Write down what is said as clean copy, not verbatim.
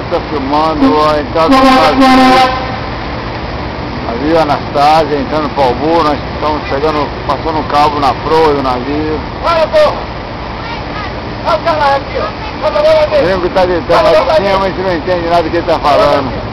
Eu estou filmando em casa do navio Anastasia, entrando para o Ubu. Nós estamos chegando, passando um cabo na proa do navio. Olha, porra! Olha o cara aqui, ó! Lembro que está gritando lá de cima, a gente não entende nada do que ele está falando.